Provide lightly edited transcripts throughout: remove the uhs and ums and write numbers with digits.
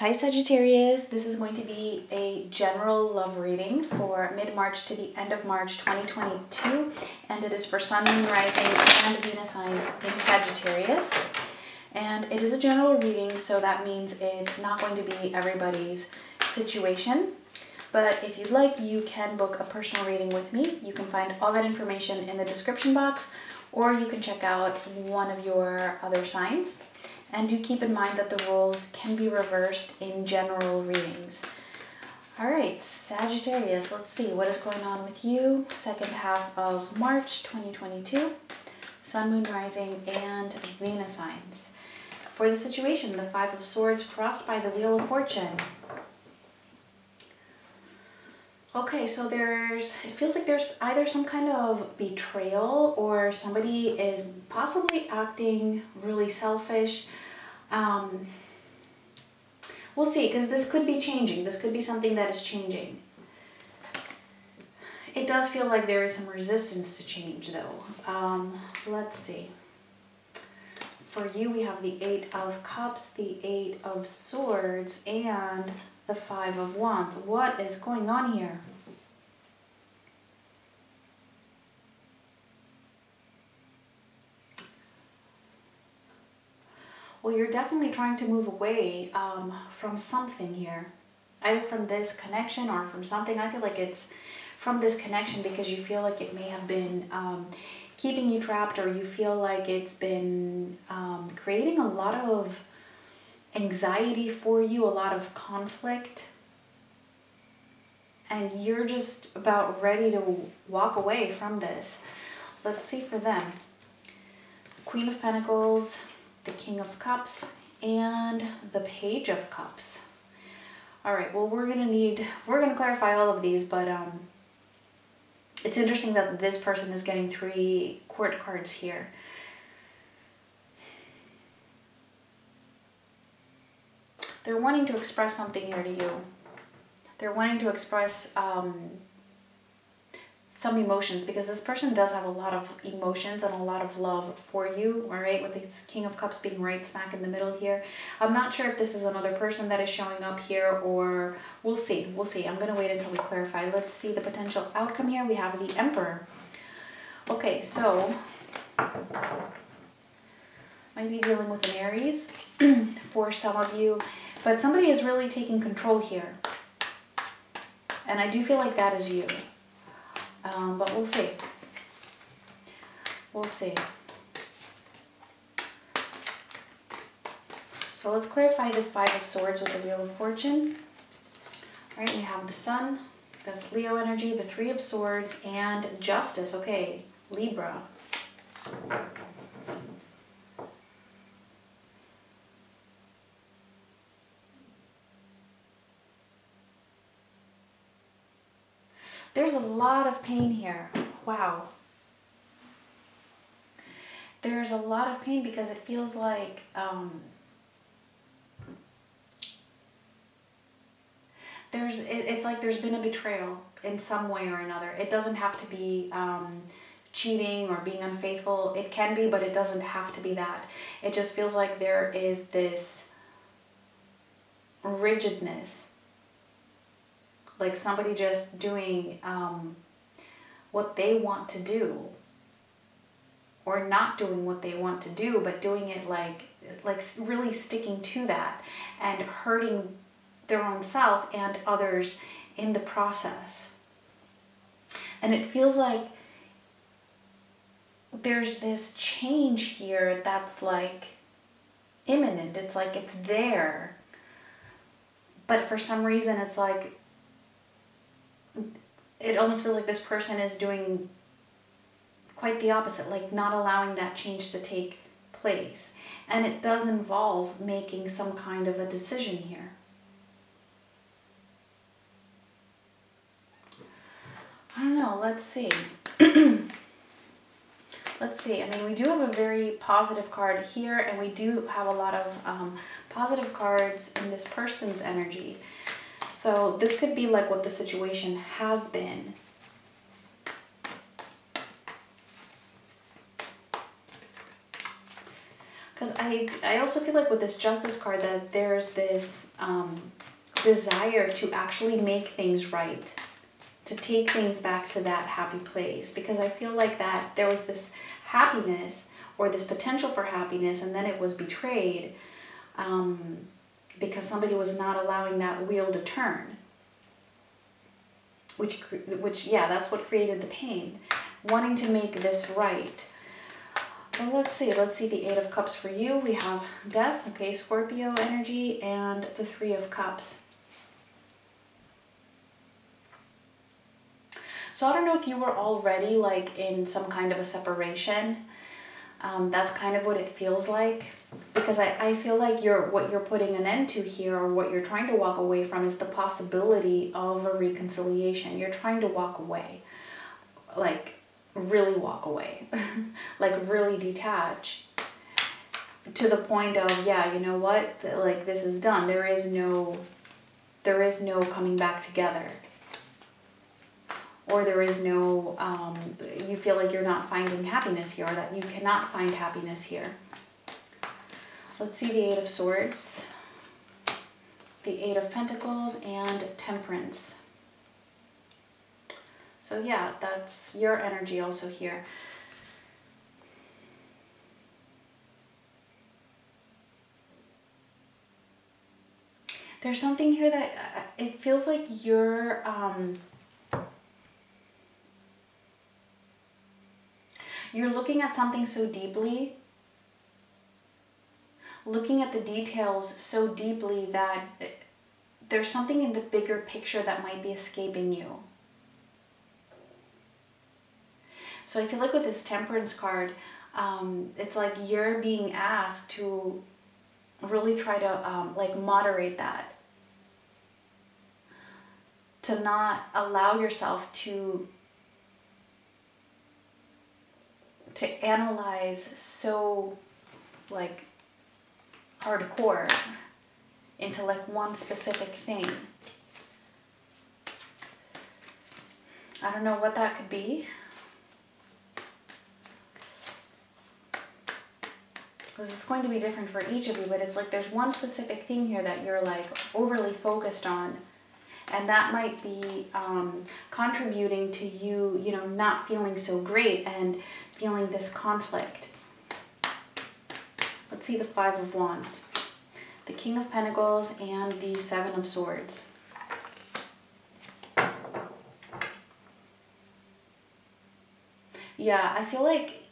Hi Sagittarius, this is going to be a general love reading for mid-March to the end of March 2022, and it is for Sun, Moon, Rising, and Venus signs in Sagittarius. And it is a general reading, so that means it's not going to be everybody's situation. But if you'd like, you can book a personal reading with me. You can find all that information in the description box, or you can check out one of your other signs. And do keep in mind that the roles can be reversed in general readings. All right, Sagittarius, let's see what is going on with you. Second half of March 2022, Sun, Moon, Rising, and Venus signs. For the situation, the Five of Swords crossed by the Wheel of Fortune. Okay, so it feels like there's either some kind of betrayal or somebody is possibly acting really selfish. We'll see, because this could be changing. This could be something that is changing. It does feel like there is some resistance to change, though. Let's see. For you, we have the Eight of Cups, the Eight of Swords, and the Five of Wands. What is going on here? Well, you're definitely trying to move away from something here. Either from this connection or from something. I feel like it's from this connection because you feel like it may have been keeping you trapped, or you feel like it's been creating a lot of anxiety for you, a lot of conflict, and you're just about ready to walk away from this. Let's see for them. Queen of Pentacles, the King of Cups, and the Page of Cups. All right, well, we're gonna clarify all of these, but it's interesting that this person is getting three court cards here. They're wanting to express something here to you. They're wanting to express some emotions, because this person does have a lot of emotions and a lot of love for you, all right, with this King of Cups being right smack in the middle here. I'm not sure if this is another person that is showing up here, or we'll see. We'll see. I'm going to wait until we clarify. Let's see the potential outcome here. We have the Emperor. Okay, so might be dealing with an Aries for some of you. But somebody is really taking control here. And I do feel like that is you. But we'll see. We'll see. So let's clarify this Five of Swords with the Wheel of Fortune. All right, we have the Sun. That's Leo energy. The Three of Swords and Justice. Okay, Libra. There's a lot of pain here. Wow. There's a lot of pain because it feels like it's like there's been a betrayal in some way or another. It doesn't have to be cheating or being unfaithful. It can be, but it doesn't have to be that. It just feels like there is this rigidness. Like somebody just doing what they want to do, or not doing what they want to do, but doing it like really sticking to that and hurting their own self and others in the process. And it feels like there's this change here that's like imminent. It's like it's there, but for some reason it's like it almost feels like this person is doing quite the opposite, like not allowing that change to take place. And it does involve making some kind of a decision here. I don't know, let's see. Let's see, I mean, we do have a very positive card here, and we do have a lot of positive cards in this person's energy. So this could be like what the situation has been. Because I also feel like with this Justice card that there's this desire to actually make things right, to take things back to that happy place. Because I feel like that there was this happiness or this potential for happiness, and then it was betrayed because somebody was not allowing that wheel to turn. Which yeah, that's what created the pain. Wanting to make this right. Well, let's see the Eight of Cups for you. We have Death, okay, Scorpio energy, and the Three of Cups. So I don't know if you were already like in some kind of a separation. That's kind of what it feels like, because I feel like what you're putting an end to here, or what you're trying to walk away from, is the possibility of a reconciliation. You're trying to walk away, like really walk away, like really detach to the point of, yeah, you know what, like this is done. There is no coming back together, or there is no, you feel like you're not finding happiness here, or that you cannot find happiness here. Let's see the Eight of Swords, the Eight of Pentacles, and Temperance. So yeah, that's your energy also here. There's something here that it feels like you're looking at something so deeply, looking at the details so deeply, that there's something in the bigger picture that might be escaping you. So I feel like with this Temperance card, it's like you're being asked to really try to like moderate that. To not allow yourself to analyze so like hardcore into like one specific thing. I don't know what that could be. Because it's going to be different for each of you, but it's like there's one specific thing here that you're like overly focused on, and that might be contributing to you, you know, not feeling so great and feeling this conflict. Let's see the Five of Wands, the King of Pentacles, and the Seven of Swords. Yeah, I feel like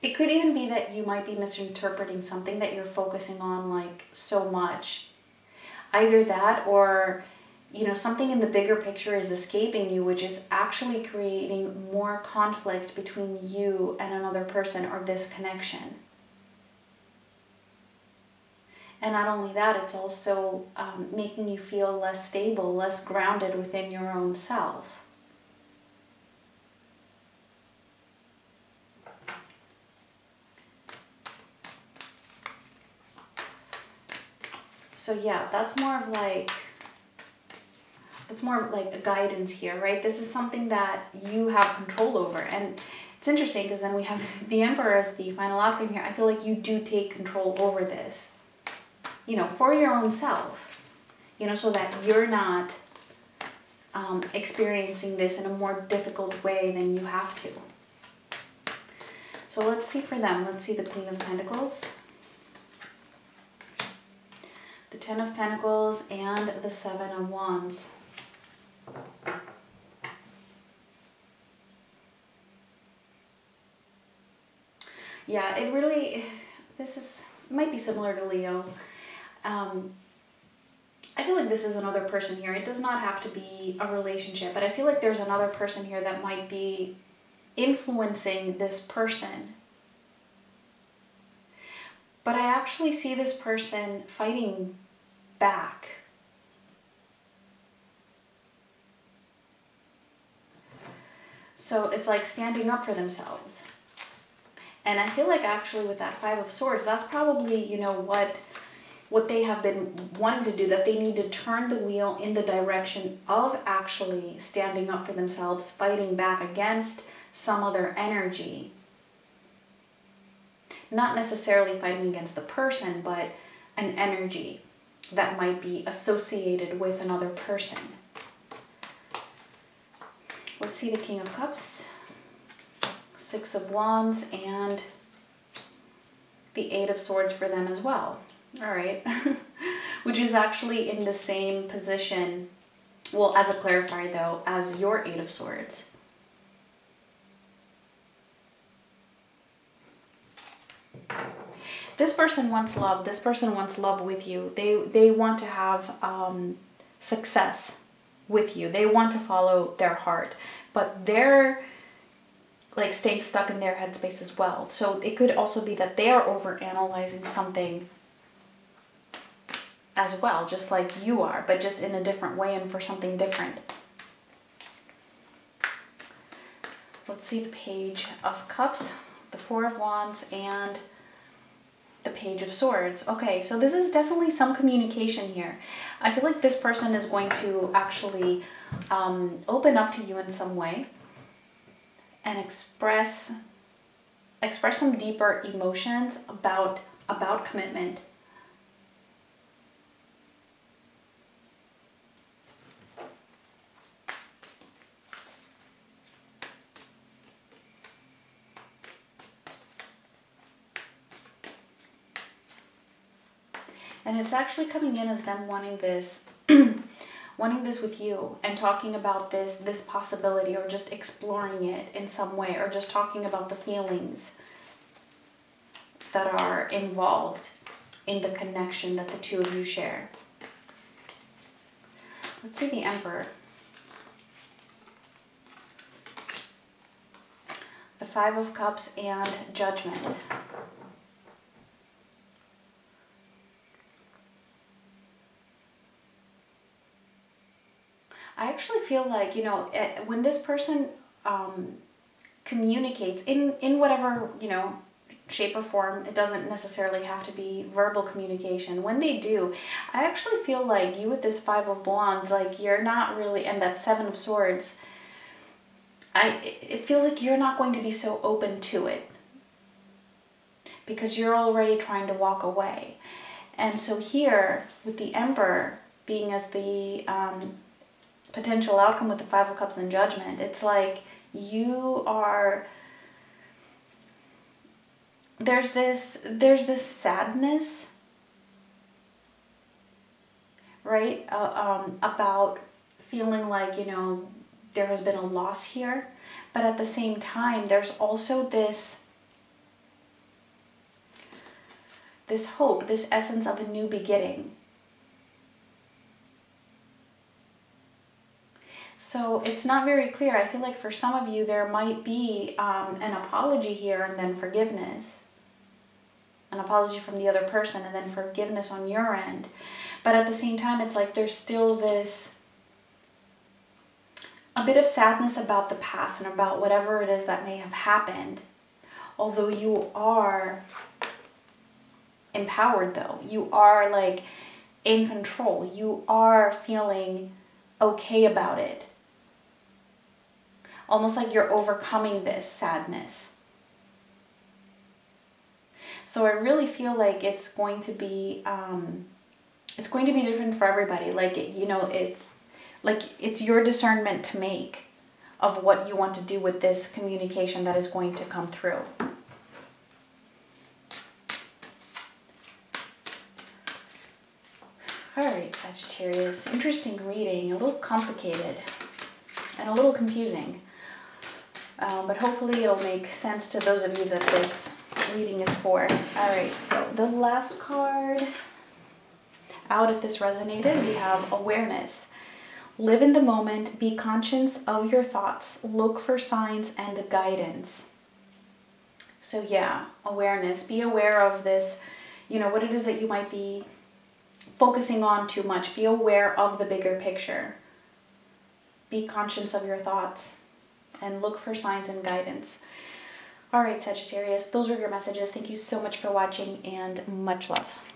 it could even be that you might be misinterpreting something that you're focusing on like so much. Either that, or, you know, something in the bigger picture is escaping you, which is actually creating more conflict between you and another person, or this connection. And not only that, it's also making you feel less stable, less grounded within your own self. So yeah, that's more of like a guidance here, right? This is something that you have control over. And it's interesting because then we have the Emperor as the final outcome here. I feel like you do take control over this, you know, for your own self, you know, so that you're not experiencing this in a more difficult way than you have to. So let's see for them. Let's see the Queen of Pentacles, the Ten of Pentacles, and the Seven of Wands. Yeah, it really, might be similar to Leo. I feel like this is another person here. It does not have to be a relationship, but I feel like there's another person here that might be influencing this person. But I actually see this person fighting back. So it's like standing up for themselves. And I feel like actually with that Five of Swords, that's probably, you know, what they have been wanting to do, that they need to turn the wheel in the direction of actually standing up for themselves, fighting back against some other energy. not necessarily fighting against the person, but an energy that might be associated with another person. Let's see the King of Cups, Six of Wands, and the Eight of Swords for them as well. All right. Which is actually in the same position, well, as a clarifier though, as your Eight of Swords. This person wants love. This person wants love with you. They want to have success with you. They want to follow their heart, but they're like staying stuck in their headspace as well. So it could also be that they are overanalyzing something as well, just like you are, but just in a different way and for something different. Let's see the Page of Cups, the Four of Wands, and the Page of Swords. Okay, so this is definitely some communication here. I feel like this person is going to actually open up to you in some way and express some deeper emotions about commitment. And it's actually coming in as them wanting this, wanting this with you and talking about this possibility, or just exploring it in some way, or just talking about the feelings that are involved in the connection that the two of you share. Let's see the Emperor, the Five of Cups, and Judgment. I actually feel like, you know, when this person communicates in whatever, you know, shape or form, it doesn't necessarily have to be verbal communication. When they do, I actually feel like you with this Five of Wands, like you're not really, and that Seven of Swords, it feels like you're not going to be so open to it because you're already trying to walk away. And so here with the Emperor being as the potential outcome with the Five of Cups and Judgment, it's like you are, there's this sadness, right? About feeling like, you know, there has been a loss here, but at the same time, there's also this hope, this essence of a new beginning. So it's not very clear. I feel like for some of you, there might be an apology here and then forgiveness. An apology from the other person and then forgiveness on your end. But at the same time, it's like there's still this, a bit of sadness about the past and about whatever it is that may have happened. Although you are empowered though. You are like in control. You are feeling okay about it. Almost like you're overcoming this sadness. So I really feel like it's going to be different for everybody. Like, you know, it's your discernment to make of what you want to do with this communication that is going to come through. All right, Sagittarius, interesting reading, a little complicated and a little confusing, but hopefully it'll make sense to those of you that this reading is for. All right, so the last card out, if this resonated, we have Awareness. Live in the moment, be conscious of your thoughts, look for signs and guidance. So yeah, awareness, be aware of this, you know, what it is that you might be focusing on too much. Be aware of the bigger picture. Be conscious of your thoughts and look for signs and guidance. All right, Sagittarius, those were your messages. Thank you so much for watching, and much love.